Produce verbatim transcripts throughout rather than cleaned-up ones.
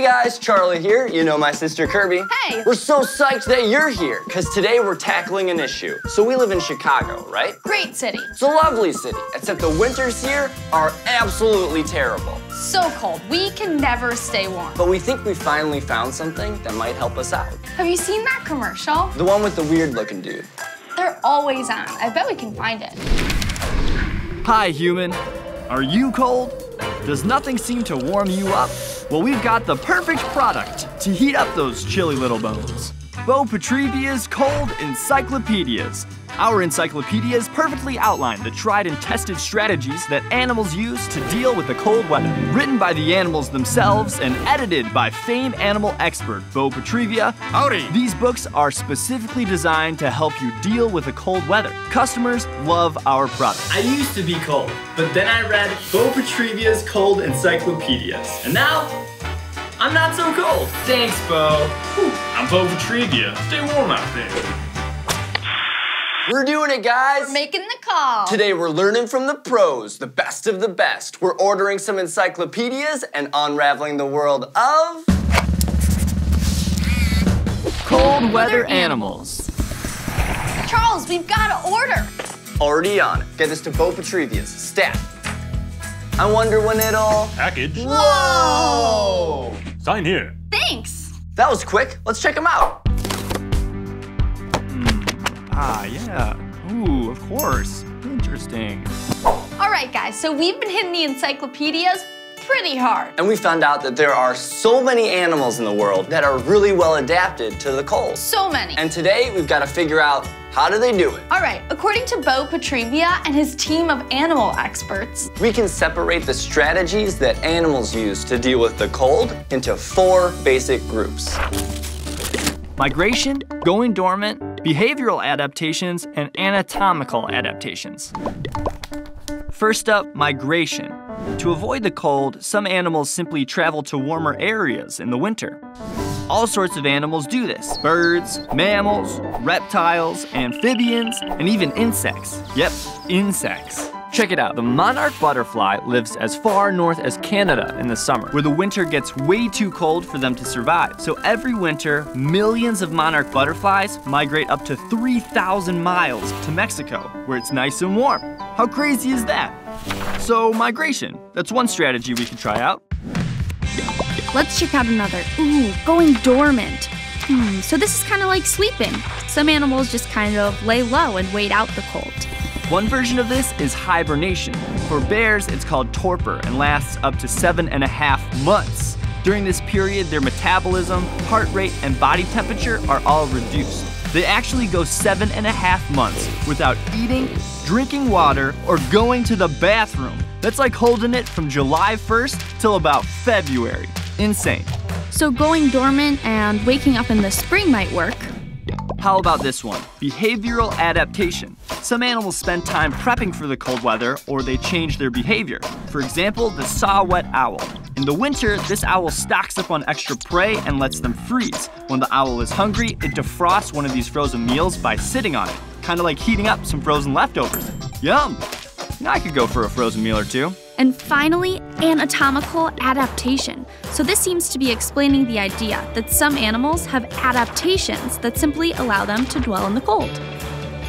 Hey guys, Charlie here. You know my sister Kirby. Hey! We're so psyched that you're here, because today we're tackling an issue. So we live in Chicago, right? Great city. It's a lovely city, except the winters here are absolutely terrible. So cold. We can never stay warm. But we think we finally found something that might help us out. Have you seen that commercial? The one with the weird-looking dude. They're always on. I bet we can find it. Hi, human. Are you cold? Does nothing seem to warm you up? Well, we've got the perfect product to heat up those chilly little bones. Bo Petrivia's Cold Encyclopedias. Our encyclopedias perfectly outline the tried and tested strategies that animals use to deal with the cold weather. Written by the animals themselves and edited by famed animal expert Bo Petrivia. Howdy! These books are specifically designed to help you deal with the cold weather. Customers love our product. I used to be cold, but then I read Bo Petrivia's Cold Encyclopedias. And now, I'm not so cold. Thanks, Bo. Whew. I'm Bo Petrivia. Stay warm out there. We're doing it, guys. We're making the call. Today we're learning from the pros, the best of the best. We're ordering some encyclopedias and unraveling the world of cold weather animals. Charles, we've got to order. Already on it. Get this to Bo Petrivia's staff. I wonder when it'll package. Whoa! Sign here. Thanks. That was quick. Let's check them out. Ah, yeah. Ooh, of course. Interesting. All right, guys, so we've been hitting the encyclopedias pretty hard. And we found out that there are so many animals in the world that are really well adapted to the cold. So many. And today, we've got to figure out how do they do it. All right, according to Bo Petrivia and his team of animal experts, we can separate the strategies that animals use to deal with the cold into four basic groups. Migration, going dormant, behavioral adaptations, and anatomical adaptations. First up, migration. To avoid the cold, some animals simply travel to warmer areas in the winter. All sorts of animals do this. Birds, mammals, reptiles, amphibians, and even insects. Yep, insects. Check it out. The monarch butterfly lives as far north as Canada in the summer, where the winter gets way too cold for them to survive. So every winter, millions of monarch butterflies migrate up to three thousand miles to Mexico, where it's nice and warm. How crazy is that? So migration, that's one strategy we can try out. Let's check out another. Ooh, going dormant. Hmm, so this is kind of like sleeping. Some animals just kind of lay low and wait out the cold. One version of this is hibernation. For bears, it's called torpor and lasts up to seven and a half months. During this period, their metabolism, heart rate, and body temperature are all reduced. They actually go seven and a half months without eating, drinking water, or going to the bathroom. That's like holding it from July first till about February. Insane. So going dormant and waking up in the spring might work. How about this one? Behavioral adaptation. Some animals spend time prepping for the cold weather, or they change their behavior. For example, the saw-whet owl. In the winter, this owl stocks up on extra prey and lets them freeze. When the owl is hungry, it defrosts one of these frozen meals by sitting on it, kind of like heating up some frozen leftovers. Yum! Now I could go for a frozen meal or two. And finally, anatomical adaptation. So this seems to be explaining the idea that some animals have adaptations that simply allow them to dwell in the cold.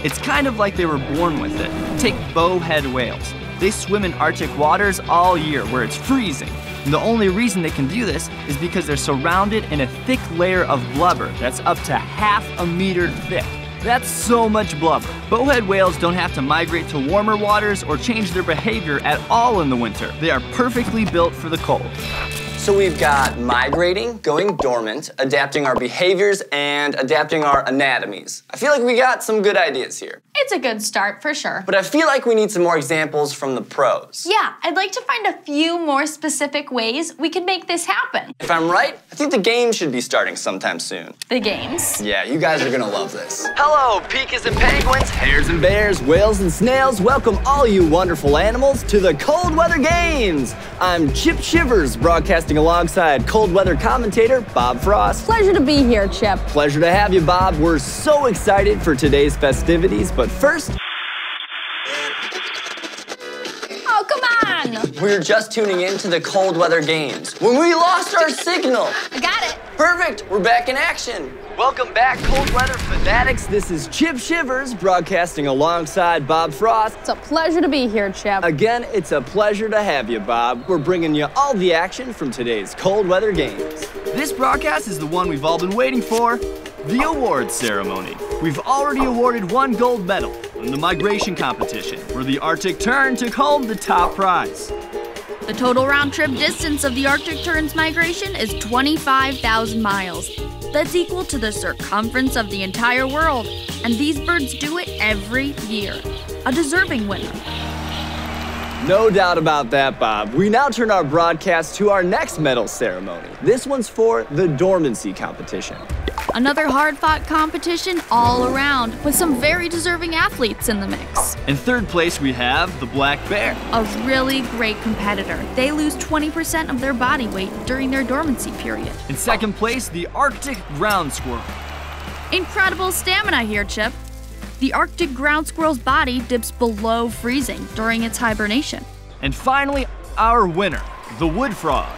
It's kind of like they were born with it. Take bowhead whales. They swim in Arctic waters all year where it's freezing. And the only reason they can do this is because they're surrounded in a thick layer of blubber that's up to half a meter thick. That's so much blubber. Bowhead whales don't have to migrate to warmer waters or change their behavior at all in the winter. They are perfectly built for the cold. So we've got migrating, going dormant, adapting our behaviors, and adapting our anatomies. I feel like we got some good ideas here. It's a good start, for sure. But I feel like we need some more examples from the pros. Yeah, I'd like to find a few more specific ways we could make this happen. If I'm right, I think the games should be starting sometime soon. The games? Yeah, you guys are gonna love this. Hello, pikas and penguins, hares and bears, whales and snails. Welcome all you wonderful animals to the Cold Weather Games. I'm Chip Shivers, broadcasting alongside cold weather commentator Bob Frost. Pleasure to be here, Chip. Pleasure to have you, Bob. We're so excited for today's festivities, but first... Oh, come on! signal. We were just tuning in to the cold weather games when we lost our signal. I got it. Perfect. We're back in action. Welcome back, cold weather fanatics. This is Chip Shivers broadcasting alongside Bob Frost. It's a pleasure to be here, Chip. Again, it's a pleasure to have you, Bob. We're bringing you all the action from today's cold weather games. This broadcast is the one we've all been waiting for. The awards ceremony. We've already awarded one gold medal in the migration competition, where the Arctic tern took home the top prize. The total round-trip distance of the Arctic tern's migration is twenty-five thousand miles. That's equal to the circumference of the entire world, and these birds do it every year. A deserving winner. No doubt about that, Bob. We now turn our broadcast to our next medal ceremony. This one's for the dormancy competition. Another hard-fought competition all around, with some very deserving athletes in the mix. In third place, we have the Black Bear. A really great competitor. They lose twenty percent of their body weight during their dormancy period. In second place, the Arctic Ground Squirrel. Incredible stamina here, Chip. The Arctic Ground Squirrel's body dips below freezing during its hibernation. And finally, our winner, the Wood Frog.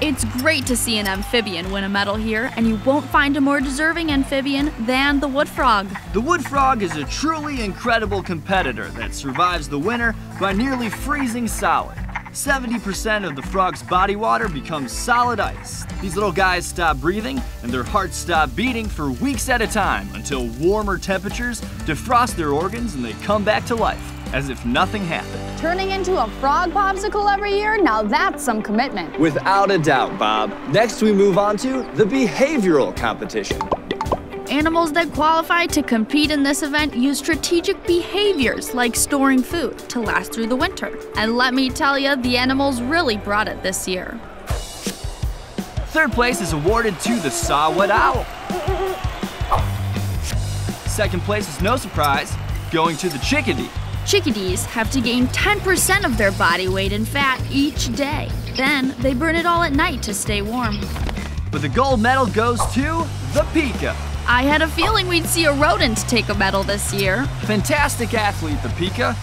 It's great to see an amphibian win a medal here, and you won't find a more deserving amphibian than the wood frog. The wood frog is a truly incredible competitor that survives the winter by nearly freezing solid. seventy percent of the frog's body water becomes solid ice. These little guys stop breathing, and their hearts stop beating for weeks at a time until warmer temperatures defrost their organs and they come back to life, as if nothing happened. Turning into a frog popsicle every year? Now that's some commitment. Without a doubt, Bob. Next, we move on to the behavioral competition. Animals that qualify to compete in this event use strategic behaviors like storing food to last through the winter. And let me tell you, the animals really brought it this year. Third place is awarded to the saw-whet owl. Second place is no surprise, going to the chickadee. Chickadees have to gain ten percent of their body weight in fat each day. Then they burn it all at night to stay warm. But the gold medal goes to the pika. I had a feeling we'd see a rodent take a medal this year. Fantastic athlete, the pika.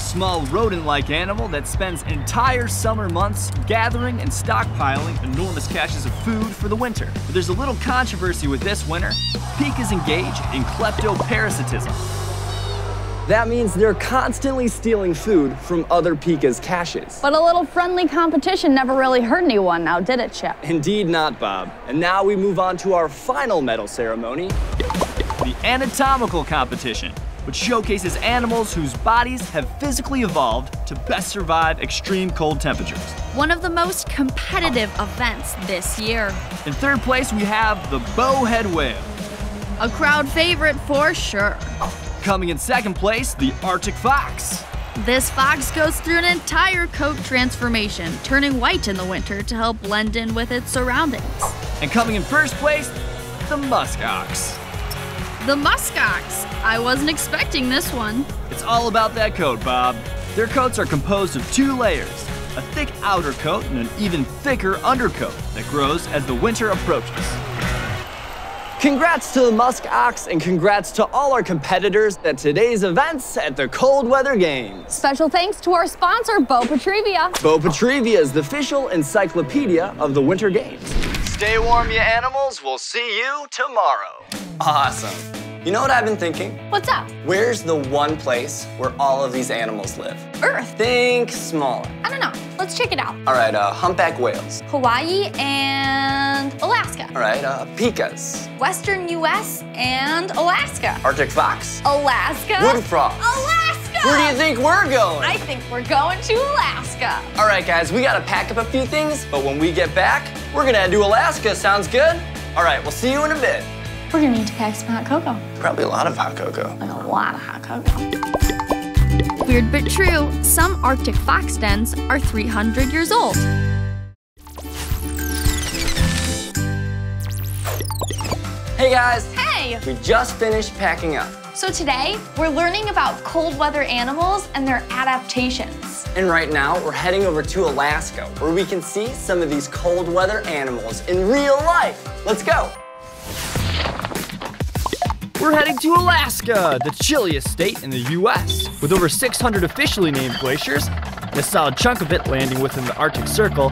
Small rodent-like animal that spends entire summer months gathering and stockpiling enormous caches of food for the winter. But there's a little controversy with this winter. Pikas engage in kleptoparasitism. That means they're constantly stealing food from other pika's caches. But a little friendly competition never really hurt anyone now, did it, Chip? Indeed not, Bob. And now we move on to our final medal ceremony. The anatomical competition, which showcases animals whose bodies have physically evolved to best survive extreme cold temperatures. One of the most competitive events this year. In third place, we have the bowhead whale. A crowd favorite for sure. Coming in second place, the Arctic Fox. This fox goes through an entire coat transformation, turning white in the winter to help blend in with its surroundings. And coming in first place, the Musk Ox. The Musk Ox. I wasn't expecting this one. It's all about that coat, Bob. Their coats are composed of two layers, a thick outer coat and an even thicker undercoat that grows as the winter approaches. Congrats to the Musk Ox, and congrats to all our competitors at today's events at the Cold Weather Games. Special thanks to our sponsor, Bo Petrivia. Bo Petrivia is the official encyclopedia of the Winter Games. Stay warm, you animals. We'll see you tomorrow. Awesome. You know what I've been thinking? What's up? Where's the one place where all of these animals live? Earth. Think smaller. I don't know. Let's check it out. All right, uh, humpback whales. Hawaii and Alaska. All right, uh, pikas. Western U S and Alaska. Arctic fox. Alaska. Wood frog. Alaska! Where do you think we're going? I think we're going to Alaska. All right, guys, we gotta pack up a few things, but when we get back, we're gonna do Alaska. Sounds good? All right, we'll see you in a bit. We're gonna need to pack some hot cocoa. Probably a lot of hot cocoa. Like a lot of hot cocoa. Weird but true, some Arctic fox dens are three hundred years old. Hey guys! Hey! We just finished packing up. So today, we're learning about cold weather animals and their adaptations. And right now, we're heading over to Alaska, where we can see some of these cold weather animals in real life. Let's go! We're heading to Alaska, the chilliest state in the U S, with over six hundred officially named glaciers a solid chunk of it landing within the Arctic Circle,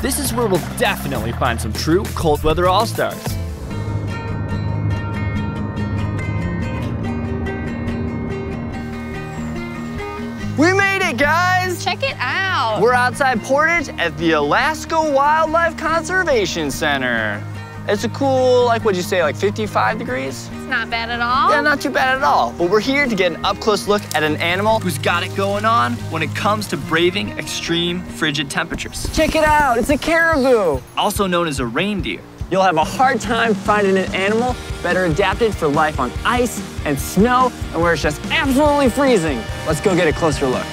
this is where we'll definitely find some true cold weather all-stars. We made it, guys! Check it out! We're outside Portage at the Alaska Wildlife Conservation Center. It's a cool, like, what'd you say, like fifty-five degrees? It's not bad at all. Yeah, not too bad at all. But we're here to get an up-close look at an animal who's got it going on when it comes to braving extreme frigid temperatures. Check it out, it's a caribou. Also known as a reindeer. You'll have a hard time finding an animal better adapted for life on ice and snow and where it's just absolutely freezing. Let's go get a closer look.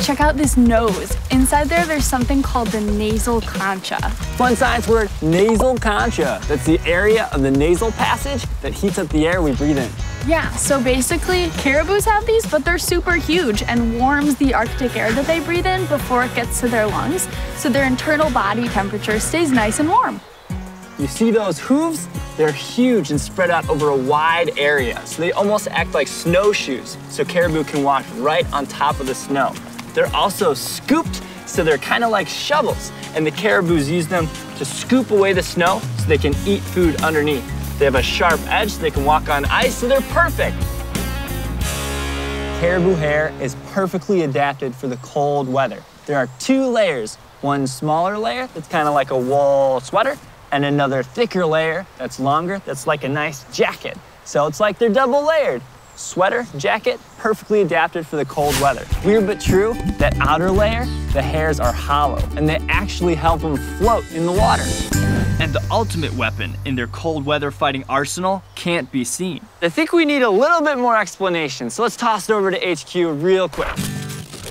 Check out this nose. Inside there, there's something called the nasal concha. Fun science word, nasal concha. That's the area of the nasal passage that heats up the air we breathe in. Yeah, so basically, caribous have these, but they're super huge and warms the Arctic air that they breathe in before it gets to their lungs, so their internal body temperature stays nice and warm. You see those hooves? They're huge and spread out over a wide area, so they almost act like snowshoes, so caribou can walk right on top of the snow. They're also scooped, so they're kind of like shovels, and the caribous use them to scoop away the snow so they can eat food underneath. They have a sharp edge so they can walk on ice, so they're perfect. Caribou hair is perfectly adapted for the cold weather. There are two layers, one smaller layer that's kind of like a wool sweater, and another thicker layer that's longer, that's like a nice jacket. So it's like they're double layered. Sweater, jacket, perfectly adapted for the cold weather. Weird but true, that outer layer, the hairs are hollow, and they actually help them float in the water. And the ultimate weapon in their cold weather fighting arsenal can't be seen. I think we need a little bit more explanation, so let's toss it over to H Q real quick.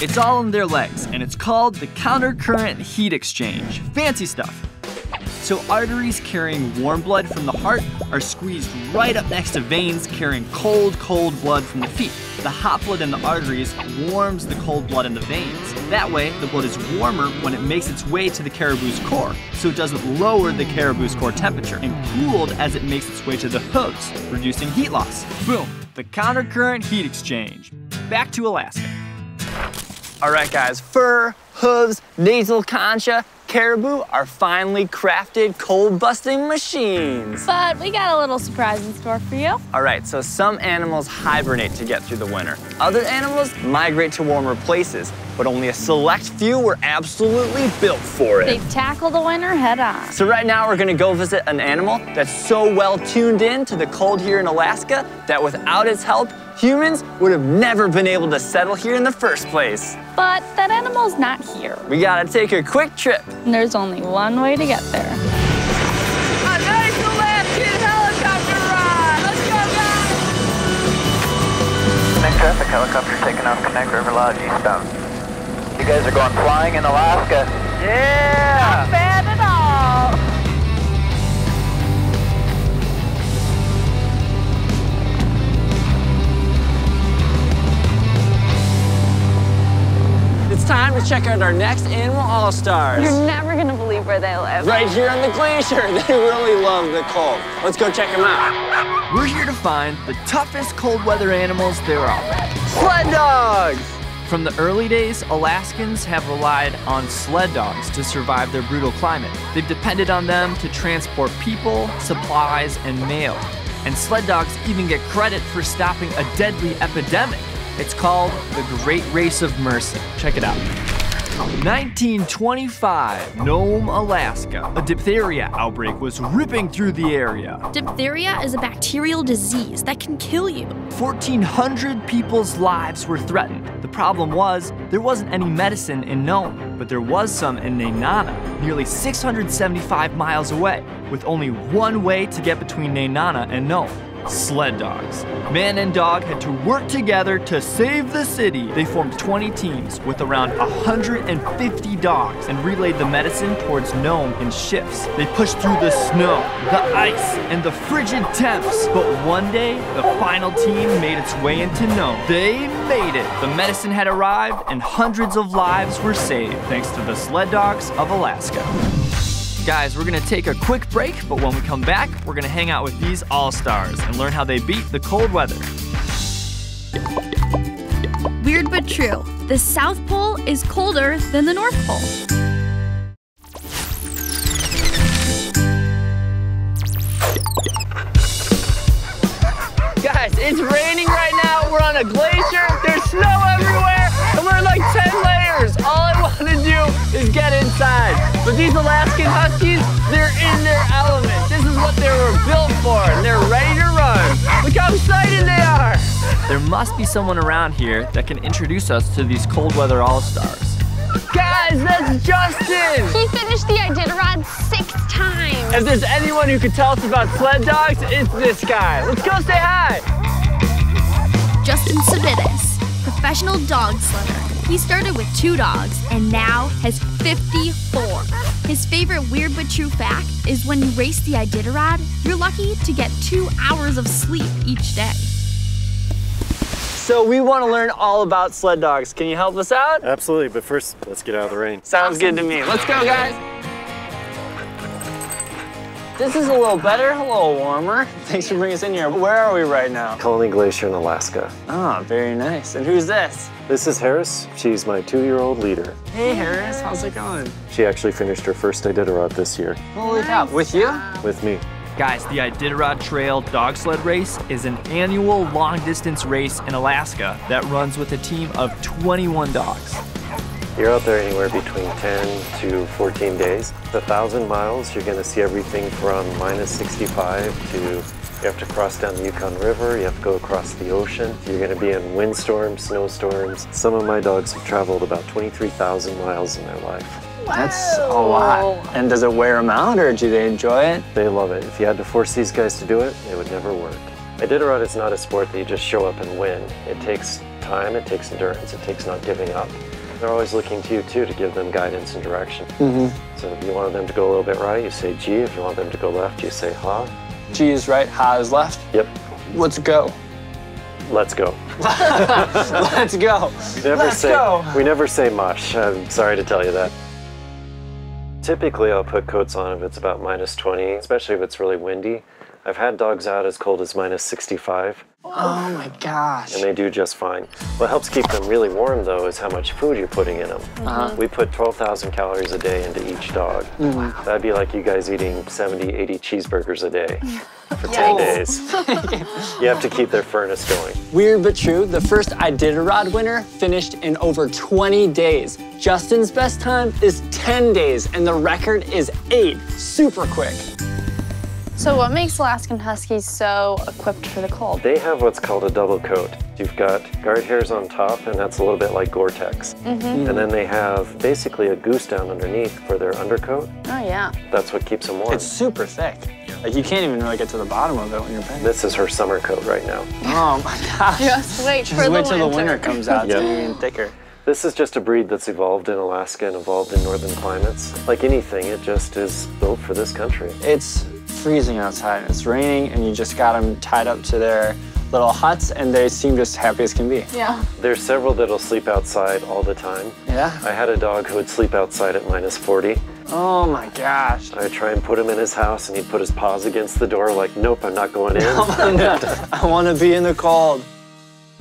It's all in their legs, and it's called the countercurrent heat exchange. Fancy stuff. So arteries carrying warm blood from the heart are squeezed right up next to veins carrying cold, cold blood from the feet. The hot blood in the arteries warms the cold blood in the veins. That way, the blood is warmer when it makes its way to the caribou's core, so it doesn't lower the caribou's core temperature, and cooled as it makes its way to the hooves, reducing heat loss. Boom, the countercurrent heat exchange. Back to Alaska. All right, guys, fur, hooves, nasal concha, caribou are finely crafted cold-busting machines. But we got a little surprise in store for you. All right, so some animals hibernate to get through the winter. Other animals migrate to warmer places, but only a select few were absolutely built for it. They tackle the winter head-on. So right now, we're gonna go visit an animal that's so well tuned in to the cold here in Alaska that without its help, humans would have never been able to settle here in the first place. But that animal's not here. We gotta take a quick trip. And there's only one way to get there. A nice Alaskan helicopter ride! Let's go, guys! Next traffic helicopter taking off Connect River Lodge eastbound. You guys are going flying in Alaska. Yeah! Not bad at all. It's time to check out our next animal all-stars. You're never gonna believe where they live. Right here on the glacier. They really love the cold. Let's go check them out. We're here to find the toughest cold weather animals there are. Sled dogs! From the early days, Alaskans have relied on sled dogs to survive their brutal climate. They've depended on them to transport people, supplies, and mail. And sled dogs even get credit for stopping a deadly epidemic. It's called the Great Race of Mercy. Check it out. nineteen twenty-five, Nome, Alaska. A diphtheria outbreak was ripping through the area. Diphtheria is a bacterial disease that can kill you. fourteen hundred people's lives were threatened. The problem was there wasn't any medicine in Nome, but there was some in Nenana, nearly six hundred seventy-five miles away, with only one way to get between Nenana and Nome. Sled dogs. Man and dog had to work together to save the city. They formed twenty teams with around one hundred fifty dogs and relayed the medicine towards Nome in shifts. They pushed through the snow, the ice, and the frigid temps. But one day, the final team made its way into Nome. They made it. The medicine had arrived and hundreds of lives were saved thanks to the sled dogs of Alaska. Guys, we're gonna take a quick break, but when we come back, we're gonna hang out with these all-stars and learn how they beat the cold weather. but true. The South Pole is colder than the North Pole. Guys, it's raining right now. We're on a glacier. There's snow everywhere, and we're in like ten layers. All I want to do is get inside. But these Alaskan Huskies, they're in their element. This is what they were built for, and they're ready to run. Look how excited they are. There must be someone around here that can introduce us to these cold weather all-stars. Guys, that's Justin! He finished the Iditarod six times. If there's anyone who could tell us about sled dogs, it's this guy. Let's go say hi. Justin Savidis, professional dog sledder. He started with two dogs and now has fifty-four. His favorite weird but true fact is when you race the Iditarod, you're lucky to get two hours of sleep each day. So we want to learn all about sled dogs. Can you help us out? Absolutely, but first, let's get out of the rain. Sounds awesome. Good to me. Let's go, guys. This is a little better, a little warmer. Thanks for bringing us in here. Where are we right now? Colony Glacier in Alaska. Ah, very nice. And who's this? This is Harris. She's my two-year-old leader. Hey, Harris. How's it going? She actually finished her first Iditarod this year. Holy cow. With you? With me. Guys, the Iditarod Trail Dog Sled Race is an annual long-distance race in Alaska that runs with a team of twenty-one dogs. You're out there anywhere between ten to fourteen days. The thousand miles, you're going to see everything from minus sixty-five to you have to cross down the Yukon River, you have to go across the ocean. You're going to be in windstorms, snowstorms. Some of my dogs have traveled about twenty-three thousand miles in their life. Whoa. That's a lot. And does it wear them out, or do they enjoy it? They love it. If you had to force these guys to do it, it would never work. Iditarod is not a sport that you just show up and win. It takes time, it takes endurance, it takes not giving up. They're always looking to you, too, to give them guidance and direction. Mm-hmm. So if you want them to go a little bit right, you say G. If you want them to go left, you say ha. G is right, ha is left? Yep. Let's go. Let's go. Let's go. We never Let's say, go. We never say mush. I'm sorry to tell you that. Typically, I'll put coats on if it's about minus twenty, especially if it's really windy. I've had dogs out as cold as minus sixty-five. Oh my gosh. And they do just fine. What helps keep them really warm, though, is how much food you're putting in them. Uh-huh. We put twelve thousand calories a day into each dog. Wow. That'd be like you guys eating seventy, eighty cheeseburgers a day for ten days. You have to keep their furnace going. Weird but true, the first Iditarod winner finished in over twenty days. Justin's best time is ten days, and the record is eight. Super quick. So what makes Alaskan Huskies so equipped for the cold? They have what's called a double coat. You've got guard hairs on top, and that's a little bit like Gore-Tex. Mm-hmm. And then they have basically a goose down underneath for their undercoat. Oh, yeah. That's what keeps them warm. It's super thick. Like, you can't even really get to the bottom of it when you're paying. This is her summer coat right now. Oh, my gosh. Just wait for Just the wait till winter. the winter comes out. Yep. It's going to be even thicker. This is just a breed that's evolved in Alaska and evolved in northern climates. Like anything, it just is built for this country. It's freezing outside, it's raining, and you just got them tied up to their little huts, and they seem just happy as can be. Yeah. There's several that'll sleep outside all the time. Yeah. I had a dog who would sleep outside at minus forty. Oh my gosh. I'd try and put him in his house, and he'd put his paws against the door like, nope, I'm not going in. I want to be in the cold.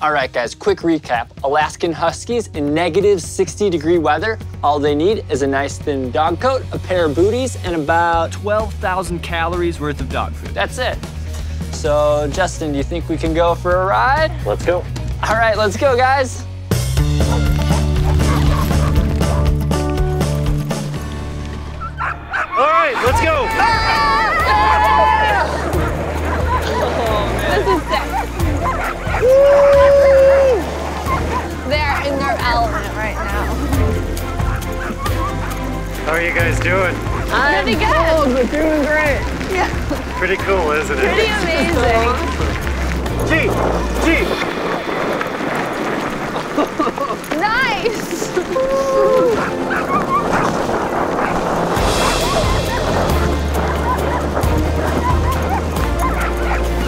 All right, guys, quick recap. Alaskan Huskies in negative sixty degree weather. All they need is a nice thin dog coat, a pair of booties, and about twelve thousand calories worth of dog food. That's it. So, Justin, do you think we can go for a ride? Let's go. All right, let's go, guys. All right, let's go. Ah! Oh, this is sick. Woo! They're in their element right now. How are you guys doing? I'm Pretty good. Cold, but doing great. Yeah. Pretty cool, isn't it? Pretty amazing. G, G. Nice.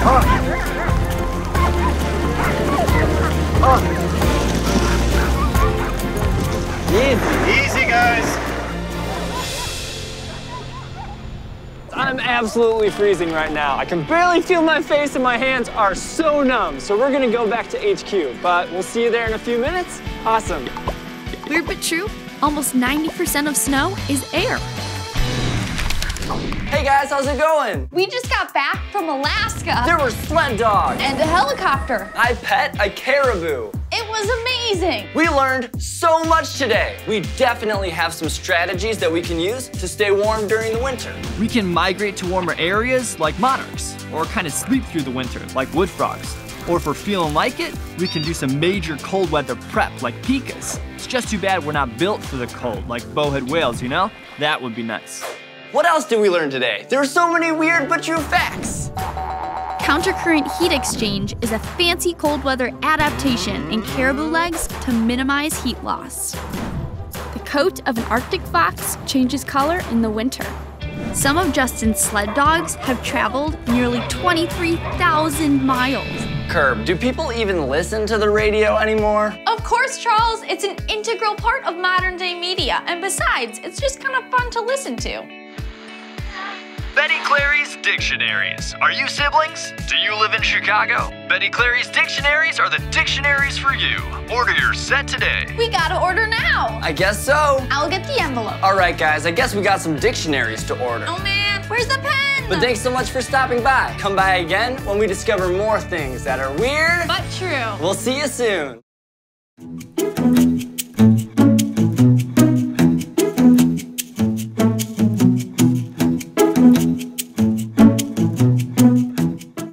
Huh. Oh. Easy. Easy, guys. I'm absolutely freezing right now. I can barely feel my face and my hands are so numb. So we're gonna go back to H Q, but we'll see you there in a few minutes. Awesome. Weird but true, almost ninety percent of snow is air. Hey guys, how's it going? We just got back from Alaska. There were sled dogs. And a helicopter. I pet a caribou. It was amazing. We learned so much today. We definitely have some strategies that we can use to stay warm during the winter. We can migrate to warmer areas like monarchs, or kind of sleep through the winter like wood frogs. Or if we're feeling like it, we can do some major cold weather prep like pikas. It's just too bad we're not built for the cold like bowhead whales, you know? That would be nice. What else did we learn today? There are so many weird but true facts. Countercurrent heat exchange is a fancy cold weather adaptation in caribou legs to minimize heat loss. The coat of an Arctic fox changes color in the winter. Some of Justin's sled dogs have traveled nearly twenty-three thousand miles. Kirby, do people even listen to the radio anymore? Of course, Charles. It's an integral part of modern day media. And besides, it's just kind of fun to listen to. Betty Clary's Dictionaries. Are you siblings? Do you live in Chicago? Betty Clary's Dictionaries are the dictionaries for you. Order your set today. We gotta order now. I guess so. I'll get the envelope. All right, guys, I guess we got some dictionaries to order. Oh, man, where's the pen? But thanks so much for stopping by. Come by again when we discover more things that are weird but true. We'll see you soon. Thank you.